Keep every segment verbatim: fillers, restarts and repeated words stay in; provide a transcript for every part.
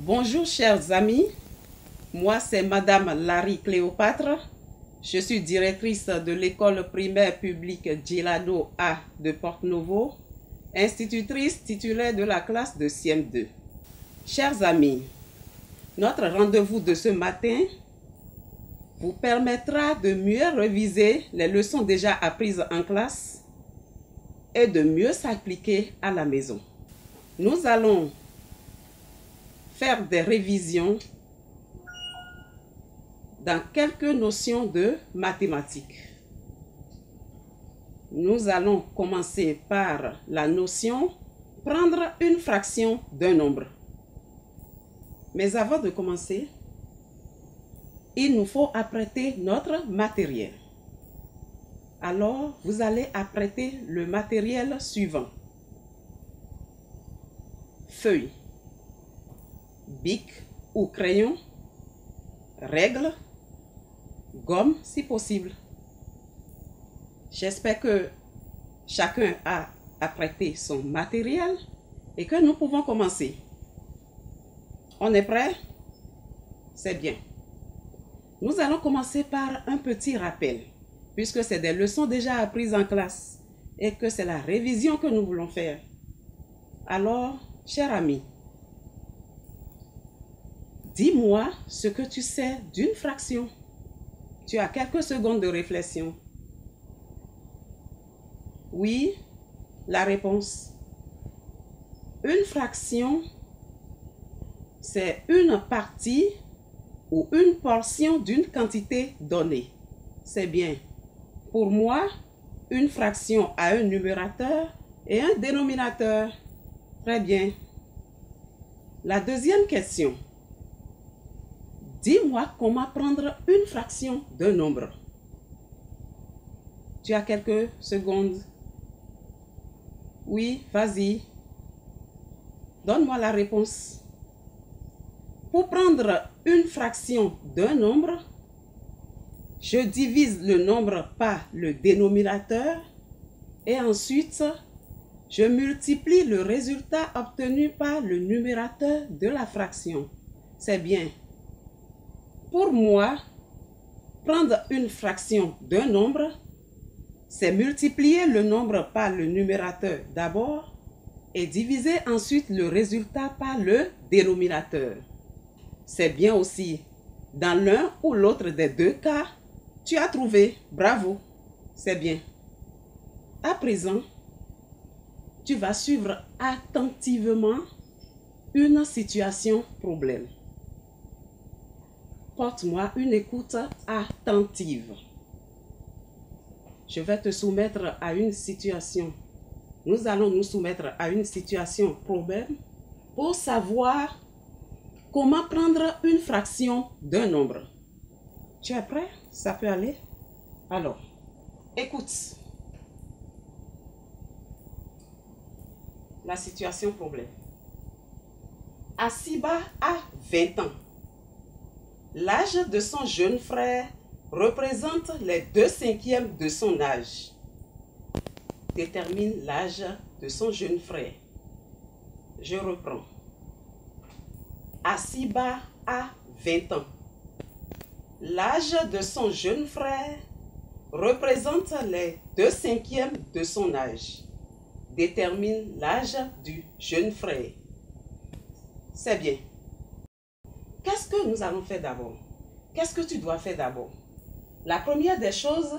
Bonjour chers amis, moi c'est Madame Larry Cléopâtre, je suis directrice de l'école primaire publique Gilano A de Port-Novo, institutrice titulaire de la classe de C M deux. Chers amis, notre rendez-vous de ce matin vous permettra de mieux réviser les leçons déjà apprises en classe et de mieux s'appliquer à la maison. Nous allons faire des révisions dans quelques notions de mathématiques. Nous allons commencer par la notion « prendre une fraction d'un nombre ». Mais avant de commencer, il nous faut apprêter notre matériel. Alors, vous allez apprêter le matériel suivant. Feuille, bic ou crayon, règle, gomme si possible. J'espère que chacun a apprêté son matériel et que nous pouvons commencer. On est prêt? C'est bien. Nous allons commencer par un petit rappel, puisque c'est des leçons déjà apprises en classe et que c'est la révision que nous voulons faire. Alors, cher ami, dis-moi ce que tu sais d'une fraction. Tu as quelques secondes de réflexion. Oui, la réponse. Une fraction, c'est une partie ou une portion d'une quantité donnée. C'est bien. Pour moi, une fraction a un numérateur et un dénominateur. Très bien. La deuxième question. Dis-moi comment prendre une fraction d'un nombre. Tu as quelques secondes. Oui, vas-y. Donne-moi la réponse. Pour prendre une fraction d'un nombre, je divise le nombre par le dénominateur et ensuite, je multiplie le résultat obtenu par le numérateur de la fraction. C'est bien. Pour moi, prendre une fraction d'un nombre, c'est multiplier le nombre par le numérateur d'abord et diviser ensuite le résultat par le dénominateur. C'est bien aussi. Dans l'un ou l'autre des deux cas, tu as trouvé. Bravo. C'est bien. À présent, tu vas suivre attentivement une situation problème. Porte-moi une écoute attentive. Je vais te soumettre à une situation. Nous allons nous soumettre à une situation problème pour savoir comment prendre une fraction d'un nombre. Tu es prêt? Ça peut aller? Alors, écoute. La situation problème. Asiba a vingt ans. L'âge de son jeune frère représente les deux cinquièmes de son âge. Détermine l'âge de son jeune frère. Je reprends. Asiba a vingt ans. L'âge de son jeune frère représente les deux cinquièmes de son âge. Détermine l'âge du jeune frère. C'est bien. Qu'est-ce que nous allons faire d'abord? Qu'est-ce que tu dois faire d'abord? La première des choses,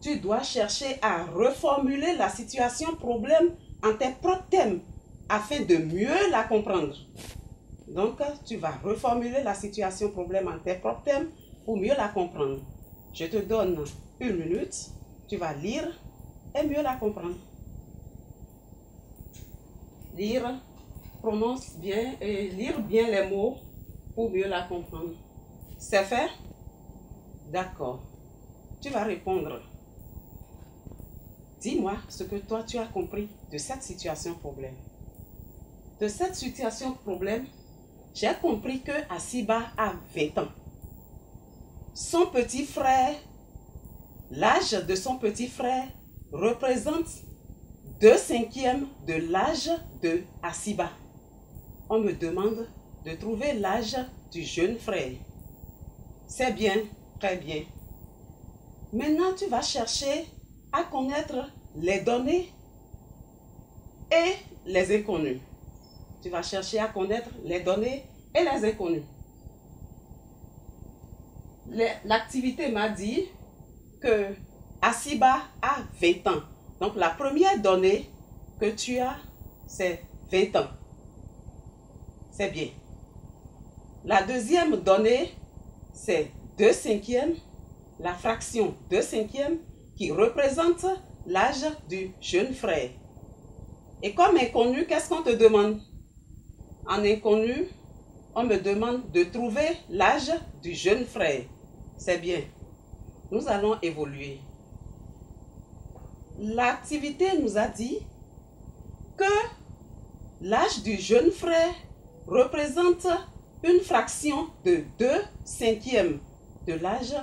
tu dois chercher à reformuler la situation problème en tes propres termes afin de mieux la comprendre. Donc, tu vas reformuler la situation problème en tes propres termes pour mieux la comprendre. Je te donne une minute, tu vas lire et mieux la comprendre. Lire, prononce bien et lire bien les mots pour mieux la comprendre. C'est fait? D'accord. Tu vas répondre. Dis-moi ce que toi tu as compris de cette situation problème. De cette situation problème, j'ai compris que Asiba a vingt ans. Son petit frère, l'âge de son petit frère représente deux cinquièmes de l'âge de Asiba. On me demande de trouver l'âge du jeune frère. C'est bien, très bien. Maintenant, tu vas chercher à connaître les données et les inconnus. Tu vas chercher à connaître les données et les inconnus. L'activité m'a dit que Asiba a vingt ans. Donc, la première donnée que tu as, c'est vingt ans. C'est bien. La deuxième donnée, c'est deux cinquièmes, la fraction deux cinquièmes qui représente l'âge du jeune frère. Et comme inconnu, qu'est-ce qu'on te demande? En inconnu, on me demande de trouver l'âge du jeune frère. C'est bien. Nous allons évoluer. L'activité nous a dit que l'âge du jeune frère représente une fraction de deux cinquièmes de l'âge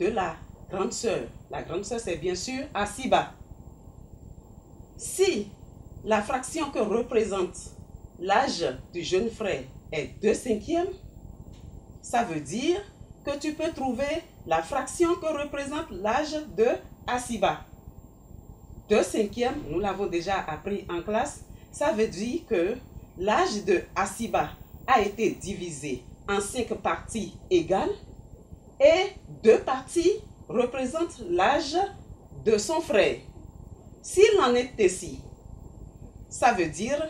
de la grande sœur. La grande sœur, c'est bien sûr Asiba. Si la fraction que représente l'âge du jeune frère est deux cinquièmes, ça veut dire que tu peux trouver la fraction que représente l'âge de Asiba. deux cinquièmes, nous l'avons déjà appris en classe, ça veut dire que l'âge de Asiba a été divisé en cinq parties égales et deux parties représentent l'âge de son frère. S'il en est ainsi, ça veut dire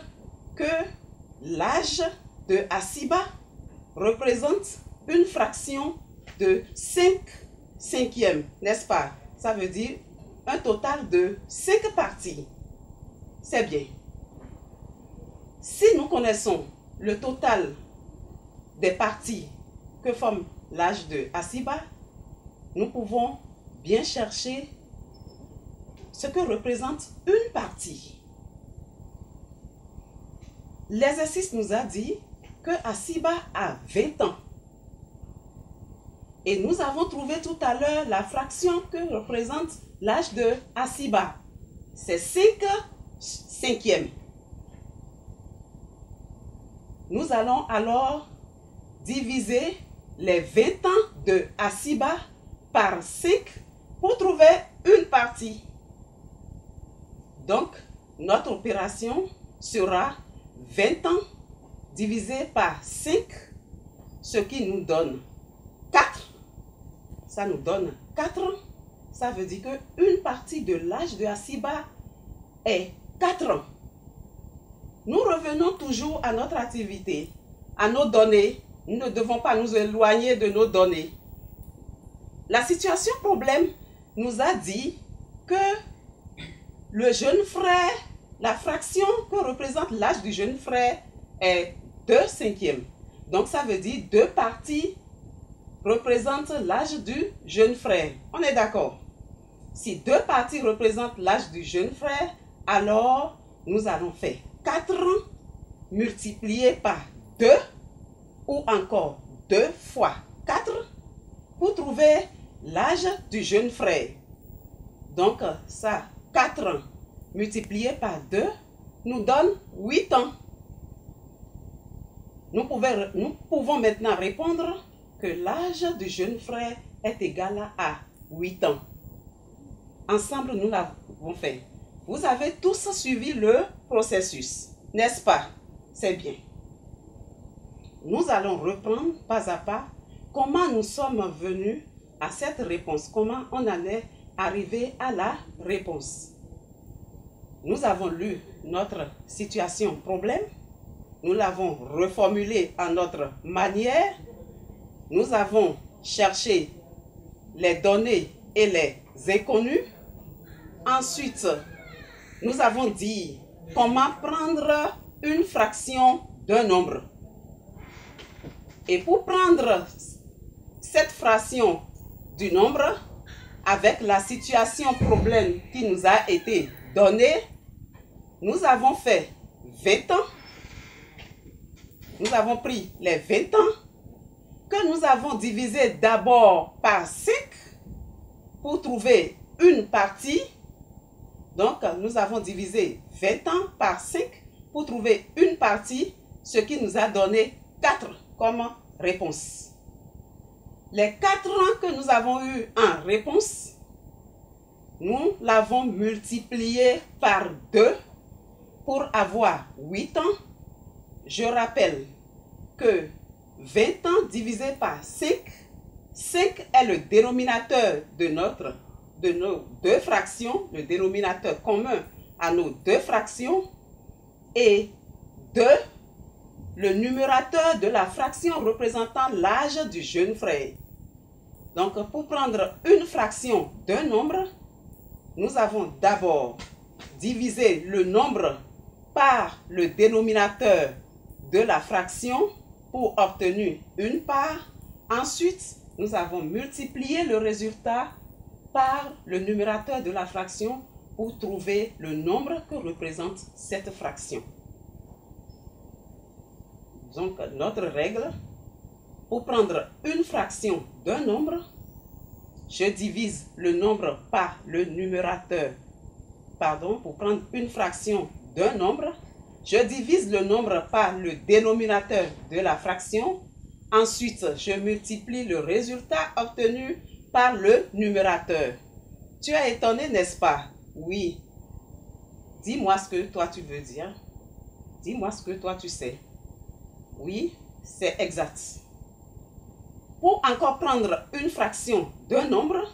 que l'âge de Asiba représente une fraction de cinq cinquièmes, n'est-ce pas? Ça veut dire un total de cinq parties. C'est bien. Si nous connaissons le total des parties que forme l'âge de Asiba, nous pouvons bien chercher ce que représente une partie. L'exercice nous a dit que Asiba a vingt ans. Et nous avons trouvé tout à l'heure la fraction que représente l'âge de Asiba. C'est cinq cinquièmes. Nous allons alors diviser les vingt ans de Asiba par cinq pour trouver une partie. Donc, notre opération sera vingt ans divisé par cinq, ce qui nous donne quatre. Ça nous donne quatre. Ça veut dire qu'une partie de l'âge de Asiba est quatre ans. Nous revenons toujours à notre activité, à nos données. Nous ne devons pas nous éloigner de nos données. La situation problème nous a dit que le jeune frère, la fraction que représente l'âge du jeune frère est deux cinquièmes. Donc ça veut dire deux parties représentent l'âge du jeune frère. On est d'accord? Si deux parties représentent l'âge du jeune frère, alors nous allons faire quatre multiplié par deux ou encore deux fois quatre pour trouver l'âge du jeune frère. Donc ça, quatre multiplié par deux nous donne huit ans. Nous pouvons, nous pouvons maintenant répondre que l'âge du jeune frère est égal à huit ans. Ensemble, nous l'avons fait. Vous avez tous suivi le processus, n'est-ce pas? C'est bien. Nous allons reprendre pas à pas comment nous sommes venus à cette réponse, comment on en est arrivé à la réponse. Nous avons lu notre situation problème, nous l'avons reformulée à notre manière, nous avons cherché les données et les inconnus, ensuite nous avons dit comment prendre une fraction d'un nombre. Et pour prendre cette fraction du nombre, avec la situation problème qui nous a été donnée, nous avons fait vingt ans. Nous avons pris les vingt ans que nous avons divisé d'abord par cinq pour trouver une partie. Donc, nous avons divisé vingt ans par cinq pour trouver une partie, ce qui nous a donné quatre comme réponse. Les quatre ans que nous avons eu en réponse, nous l'avons multiplié par deux pour avoir huit ans. Je rappelle que vingt ans divisé par cinq, cinq est le dénominateur de, notre, de nos deux fractions, le dénominateur commun à nos deux fractions, et deux, le numérateur de la fraction représentant l'âge du jeune frère. Donc, pour prendre une fraction d'un nombre, nous avons d'abord divisé le nombre par le dénominateur de la fraction pour obtenir une part. Ensuite, nous avons multiplié le résultat par le numérateur de la fraction pour trouver le nombre que représente cette fraction. Donc, notre règle, pour prendre une fraction d'un nombre, je divise le nombre par le numérateur. Pardon, pour prendre une fraction d'un nombre, je divise le nombre par le dénominateur de la fraction. Ensuite, je multiplie le résultat obtenu par le numérateur. Tu es étonné, n'est-ce pas? Oui. Dis-moi ce que toi tu veux dire. Dis-moi ce que toi tu sais. Oui, c'est exact. Pour encore prendre une fraction d'un nombre,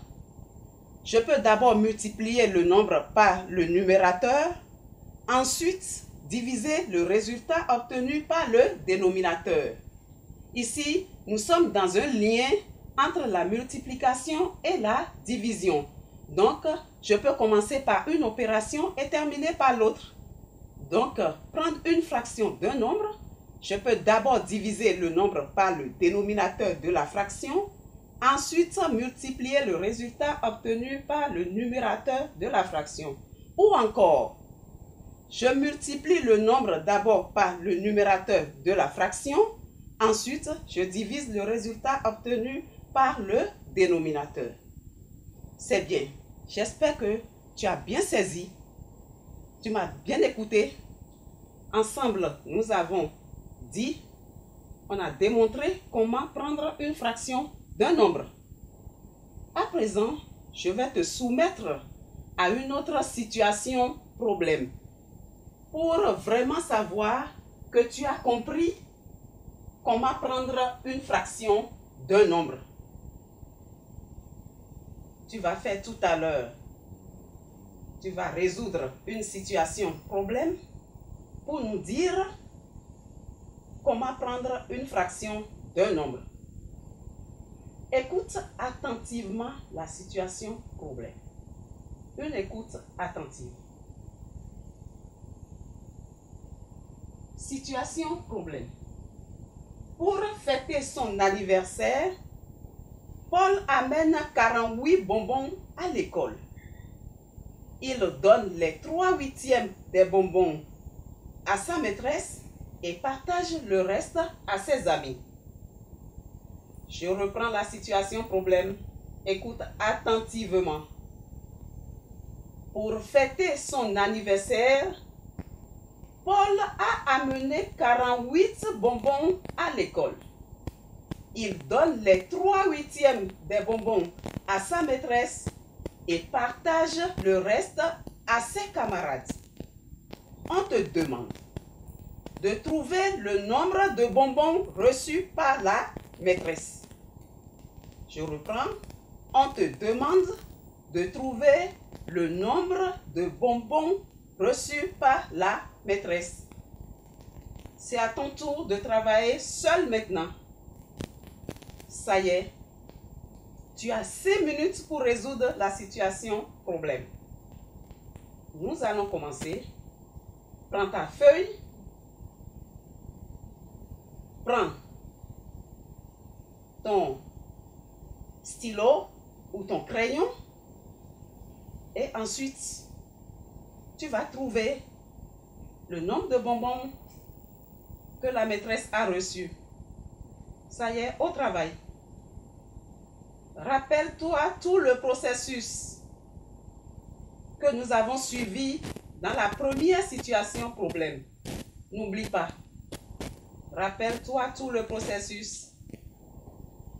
je peux d'abord multiplier le nombre par le numérateur, ensuite diviser le résultat obtenu par le dénominateur. Ici, nous sommes dans un lien entre la multiplication et la division. Donc, je peux commencer par une opération et terminer par l'autre. Donc, prendre une fraction d'un nombre, je peux d'abord diviser le nombre par le dénominateur de la fraction, ensuite multiplier le résultat obtenu par le numérateur de la fraction. Ou encore, je multiplie le nombre d'abord par le numérateur de la fraction, ensuite je divise le résultat obtenu par le dénominateur. C'est bien, j'espère que tu as bien saisi, tu m'as bien écouté. Ensemble, nous avons dit, on a démontré comment prendre une fraction d'un nombre. À présent, je vais te soumettre à une autre situation problème pour vraiment savoir que tu as compris comment prendre une fraction d'un nombre. Tu vas faire tout à l'heure, tu vas résoudre une situation problème pour nous dire comment prendre une fraction d'un nombre. Écoute attentivement la situation problème. Une écoute attentive. Situation problème. Pour fêter son anniversaire, Paul amène quarante-huit bonbons à l'école. Il donne les trois huitièmes des bonbons à sa maîtresse et partage le reste à ses amis. Je reprends la situation problème. Écoute attentivement. Pour fêter son anniversaire, Paul a amené quarante-huit bonbons à l'école. Il donne les trois huitièmes des bonbons à sa maîtresse et partage le reste à ses camarades. On te demande de trouver le nombre de bonbons reçus par la maîtresse. Je reprends. On te demande de trouver le nombre de bonbons reçus par la maîtresse. C'est à ton tour de travailler seul maintenant. Ça y est, tu as cinq minutes pour résoudre la situation problème. Nous allons commencer. Prends ta feuille. Prends ton stylo ou ton crayon et ensuite tu vas trouver le nombre de bonbons que la maîtresse a reçu. Ça y est, au travail. Rappelle-toi tout le processus. que nous avons suivis dans la première situation problème. N'oublie pas, rappelle-toi tout le processus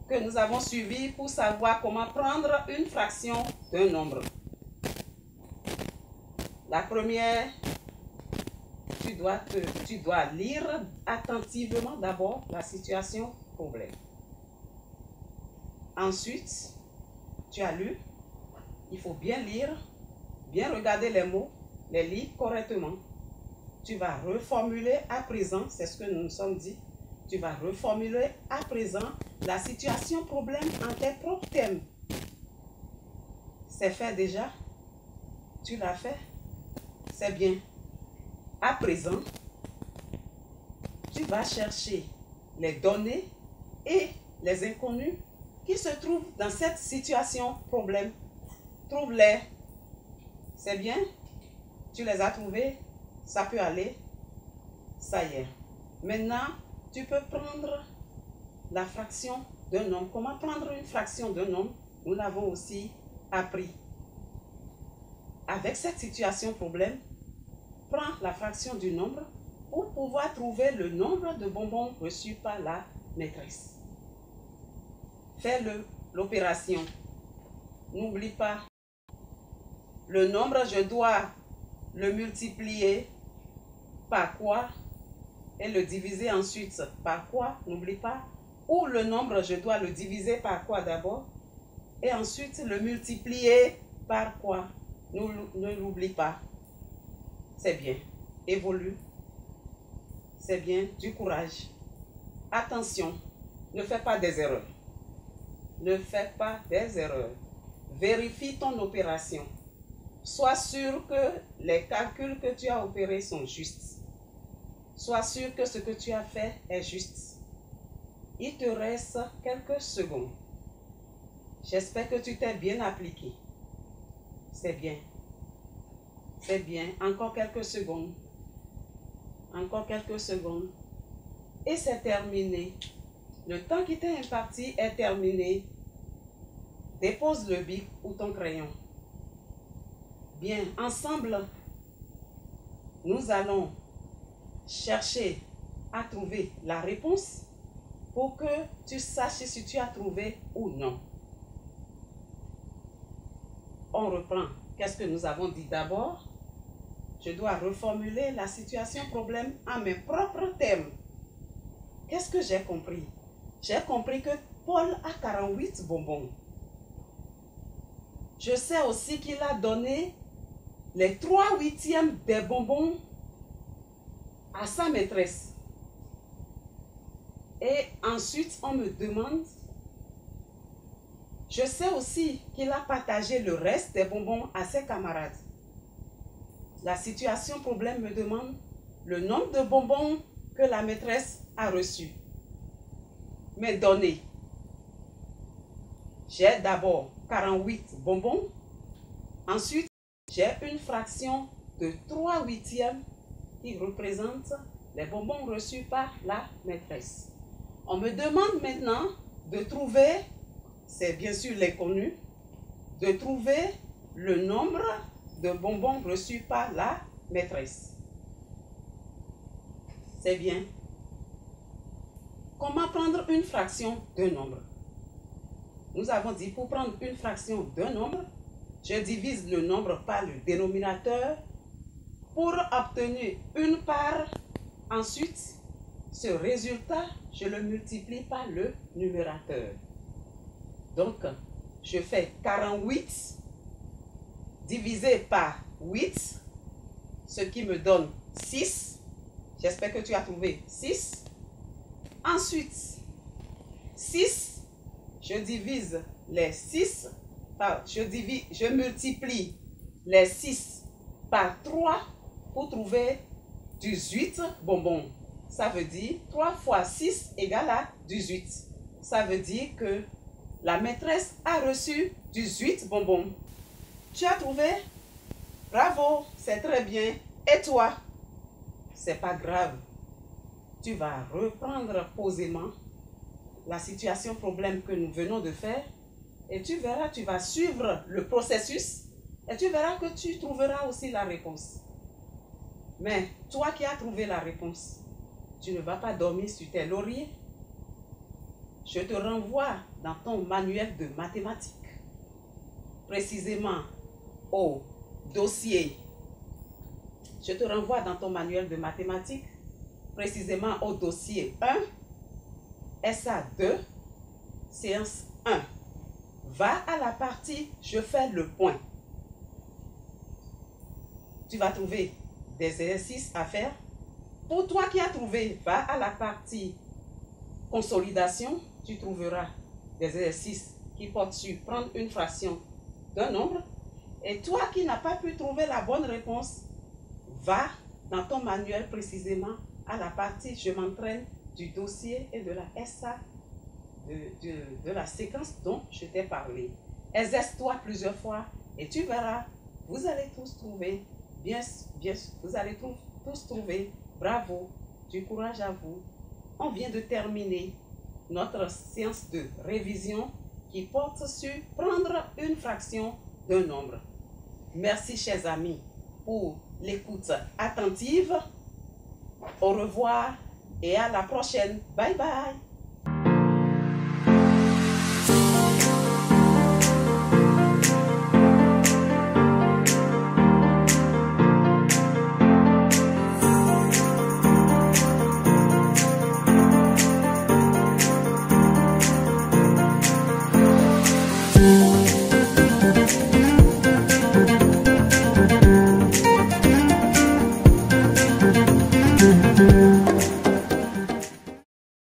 que nous avons suivi pour savoir comment prendre une fraction d'un nombre. La première, tu dois, te, tu dois lire attentivement d'abord la situation problème. Ensuite, tu as lu, il faut bien lire, bien regarder les mots, les lire correctement. Tu vas reformuler à présent, c'est ce que nous nous sommes dit, tu vas reformuler à présent la situation problème en tes propres termes. C'est fait déjà, tu l'as fait, c'est bien. À présent, tu vas chercher les données et les inconnus qui se trouvent dans cette situation problème. Trouve-les. C'est bien, tu les as trouvés, ça peut aller, ça y est. Maintenant, tu peux prendre la fraction d'un nombre. Comment prendre une fraction d'un nombre? Nous l'avons aussi appris. Avec cette situation problème, prends la fraction du nombre pour pouvoir trouver le nombre de bonbons reçus par la maîtresse. Fais-le, l'opération. N'oublie pas, le nombre, je dois le multiplier par quoi et le diviser ensuite par quoi, n'oublie pas. Ou le nombre, je dois le diviser par quoi d'abord et ensuite le multiplier par quoi, nous, ne l'oublie pas. C'est bien, évolue, c'est bien, du courage. Attention, ne fais pas des erreurs. Ne fais pas des erreurs. Vérifie ton opération. Sois sûr que les calculs que tu as opérés sont justes. Sois sûr que ce que tu as fait est juste. Il te reste quelques secondes. J'espère que tu t'es bien appliqué. C'est bien. C'est bien. Encore quelques secondes. Encore quelques secondes. Et c'est terminé. Le temps qui t'est imparti est terminé. Dépose le bic ou ton crayon. Bien, ensemble, nous allons chercher à trouver la réponse pour que tu saches si tu as trouvé ou non. On reprend. Qu'est-ce que nous avons dit d'abord? Je dois reformuler la situation problème en mes propres termes. Qu'est-ce que j'ai compris? J'ai compris que Paul a quarante-huit bonbons. Je sais aussi qu'il a donné les trois huitièmes des bonbons à sa maîtresse. Et ensuite, on me demande, je sais aussi qu'il a partagé le reste des bonbons à ses camarades. La situation problème me demande le nombre de bonbons que la maîtresse a reçus. Mes données. J'ai d'abord quarante-huit bonbons. Ensuite, j'ai une fraction de trois huitièmes qui représente les bonbons reçus par la maîtresse. On me demande maintenant de trouver, c'est bien sûr l'inconnu, de trouver le nombre de bonbons reçus par la maîtresse. C'est bien. Comment prendre une fraction d'un nombre? Nous avons dit, pour prendre une fraction d'un nombre, je divise le nombre par le dénominateur pour obtenir une part. Ensuite, ce résultat, je le multiplie par le numérateur. Donc, je fais quarante-huit divisé par huit, ce qui me donne six. J'espère que tu as trouvé six. Ensuite, six. Je divise les six, par, je, divise, je multiplie les six par trois pour trouver dix-huit bonbons. Ça veut dire trois fois six égale à dix-huit. Ça veut dire que la maîtresse a reçu dix-huit bonbons. Tu as trouvé? Bravo, c'est très bien. Et toi? C'est pas grave. Tu vas reprendre posément la situation problème que nous venons de faire et tu verras, tu vas suivre le processus Et tu verras que tu trouveras aussi la réponse. Mais toi qui as trouvé la réponse, tu ne vas pas dormir sur tes lauriers. Je te renvoie dans ton manuel de mathématiques, précisément au dossier. Je te renvoie dans ton manuel de mathématiques, précisément au dossier un, S A deux, séance un. Va à la partie « Je fais le point ». Tu vas trouver des exercices à faire. Pour toi qui as trouvé, va à la partie « Consolidation ». Tu trouveras des exercices qui portent sur prendre une fraction d'un nombre. Et toi qui n'as pas pu trouver la bonne réponse, va dans ton manuel précisément à la partie « Je m'entraîne » du dossier et de la S A, de, de, de la séquence dont je t'ai parlé. Exerce-toi plusieurs fois et tu verras, vous allez tous trouver, bien, bien vous allez tous, tous trouver. Bravo, du courage à vous. On vient de terminer notre séance de révision qui porte sur prendre une fraction d'un nombre. Merci, chers amis, pour l'écoute attentive. Au revoir et à la prochaine. Bye bye.